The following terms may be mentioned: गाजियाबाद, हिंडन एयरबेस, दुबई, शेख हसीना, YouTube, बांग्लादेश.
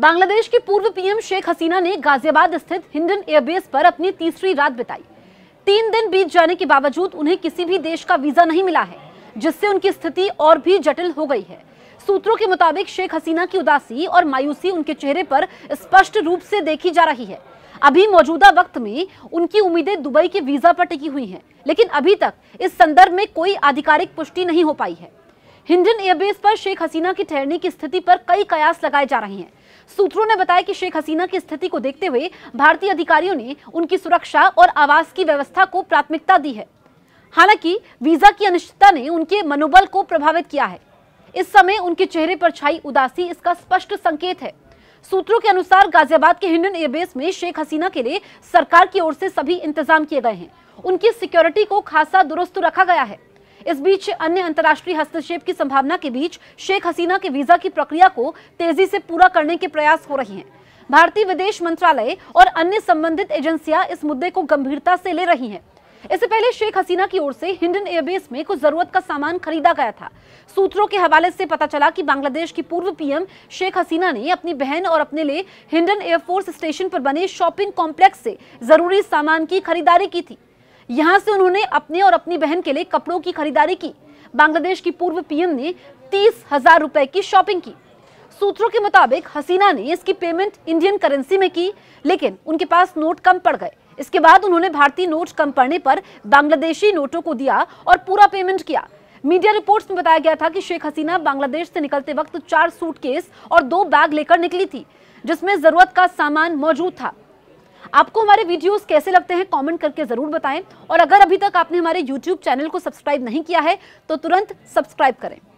बांग्लादेश की पूर्व पीएम शेख हसीना ने गाजियाबाद स्थित हिंडन एयरबेस पर अपनी तीसरी रात बिताई। 3 दिन बीत जाने के बावजूद उन्हें किसी भी देश का वीजा नहीं मिला है, जिससे उनकी स्थिति और भी जटिल हो गई है। सूत्रों के मुताबिक शेख हसीना की उदासी और मायूसी उनके चेहरे पर स्पष्ट रूप से देखी जा रही है। अभी मौजूदा वक्त में उनकी उम्मीदें दुबई के वीजा पर टिकी हुई हैं, लेकिन अभी तक इस संदर्भ में कोई आधिकारिक पुष्टि नहीं हो पाई है। हिंडन एयरबेस पर शेख हसीना की ठहरने की स्थिति पर कई कयास लगाए जा रहे हैं। सूत्रों ने बताया कि शेख हसीना की स्थिति को देखते हुए भारतीय अधिकारियों ने उनकी सुरक्षा और आवास की व्यवस्था को प्राथमिकता दी है। हालांकि वीजा की अनिश्चितता ने उनके मनोबल को प्रभावित किया है। इस समय उनके चेहरे पर छाई उदासी इसका स्पष्ट संकेत है। सूत्रों के अनुसार गाजियाबाद के हिंडन एयरबेस में शेख हसीना के लिए सरकार की ओर से सभी इंतजाम किए गए हैं। उनकी सिक्योरिटी को खासा दुरुस्त रखा गया है। इस बीच अन्य अंतर्राष्ट्रीय हस्तक्षेप की संभावना के बीच शेख हसीना के वीजा की प्रक्रिया को तेजी से पूरा करने के प्रयास हो रहे हैं। भारतीय विदेश मंत्रालय और अन्य संबंधित एजेंसियां इस मुद्दे को गंभीरता से ले रही हैं। इससे पहले शेख हसीना की ओर से हिंडन एयरबेस में कुछ जरूरत का सामान खरीदा गया था। सूत्रों के हवाले से पता चला कि बांग्लादेश की पूर्व पीएम शेख हसीना ने अपनी बहन और अपने लिए हिंडन एयरफोर्स स्टेशन पर बने शॉपिंग कॉम्प्लेक्स से जरूरी सामान की खरीदारी की थी। यहां से उन्होंने अपने और अपनी बहन के लिए कपड़ों की खरीदारी की। बांग्लादेश की पूर्व पीएम ने 30,000 रुपए की शॉपिंग की। सूत्रों के मुताबिक हसीना ने इसकी पेमेंट इंडियन करेंसी में की, लेकिन उनके पास नोट कम पड़ गए। इसके बाद उन्होंने भारतीय नोट कम पड़ने पर बांग्लादेशी नोटों को दिया और पूरा पेमेंट किया। मीडिया रिपोर्ट्स में बताया गया था कि शेख हसीना बांग्लादेश से निकलते वक्त 4 सूटकेस और 2 बैग लेकर निकली थी, जिसमें जरूरत का सामान मौजूद था। आपको हमारे वीडियोस कैसे लगते हैं कमेंट करके जरूर बताएं, और अगर अभी तक आपने हमारे YouTube चैनल को सब्सक्राइब नहीं किया है तो तुरंत सब्सक्राइब करें।